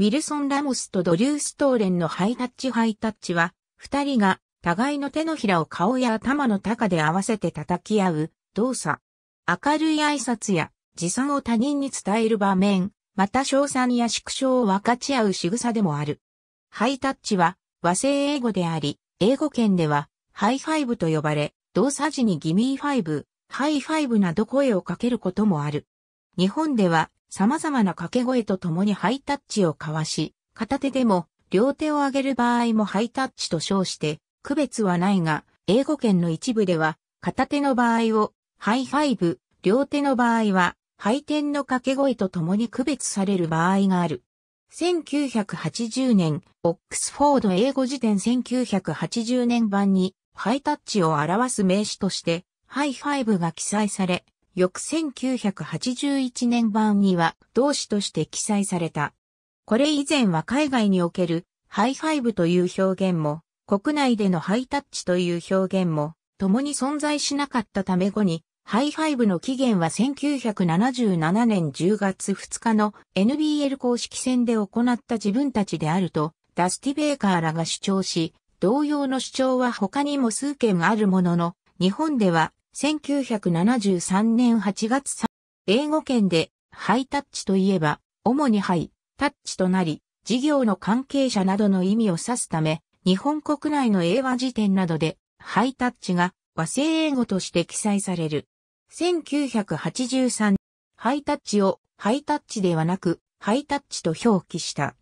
ウィルソン・ラモスとドリュー・ストーレンのハイタッチは、二人が互いの手のひらを顔や頭の高で合わせて叩き合う動作。明るい挨拶や自賛を他人に伝える場面、また称賛や縮小を分かち合う仕草でもある。ハイタッチは和製英語であり、英語圏ではハイファイブと呼ばれ、動作時にギミーファイブ、ハイファイブなど声をかけることもある。日本では様々な掛け声とともにハイタッチを交わし、片手でも両手を上げる場合もハイタッチと称して、区別はないが、英語圏の一部では、片手の場合をハイファイブ、両手の場合はハイテンの掛け声とともに区別される場合がある。1980年、オックスフォード英語辞典1980年版に、ハイタッチを表す名詞として、ハイファイブが記載され、翌1981年版には動詞として記載された。これ以前は海外におけるハイファイブという表現も、国内でのハイタッチという表現も、共に存在しなかったため後に、ハイファイブの起源は1977年10月2日の NBL 公式戦で行った自分たちであると、ダスティ・ベイカーらが主張し、同様の主張は他にも数件あるものの、日本では1973年8月3日、英語圏でハイタッチといえば、主にハイタッチとなり、事業の関係者などの意味を指すため、日本国内の英和辞典などで、ハイタッチが和製英語として記載される。1983年、ハイタッチをハイタッチではなく、ハイタッチと表記した。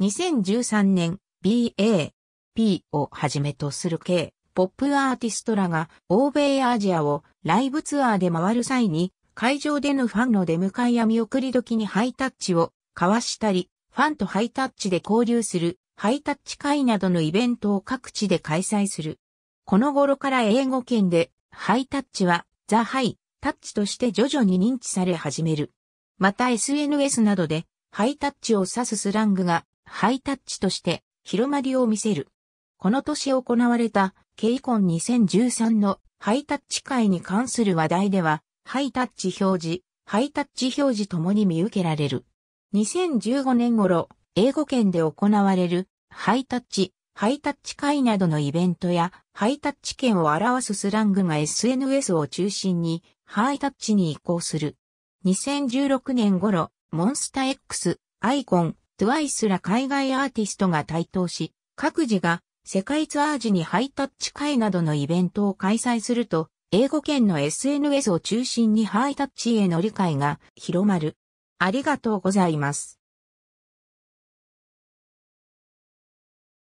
2013年、BAP をはじめとする系、ポップアーティストらが欧米やアジアをライブツアーで回る際に、会場でのファンの出迎えや見送り時にハイタッチを交わしたり、ファンとハイタッチで交流する、ハイタッチ会などのイベントを各地で開催する。この頃から英語圏で、ハイタッチは、ザ・ハイタッチとして徐々に認知され始める。また SNS などでハイタッチを指すスラングがハイタッチとして広まりを見せる。この年行われた KCON2013 のハイタッチ会に関する話題ではハイタッチ表示、ハイタッチ表示ともに見受けられる。2015年頃、英語圏で行われるハイタッチ、ハイタッチ会などのイベントやハイタッチ券を表すスラングが SNS を中心にハイタッチに移行する。2016年頃、MONSTA X、KCON、TWICEら海外アーティストが台頭し、各自が世界ツアー時にハイタッチ会などのイベントを開催すると、英語圏の SNS を中心にハイタッチへの理解が広まる。ありがとうございます。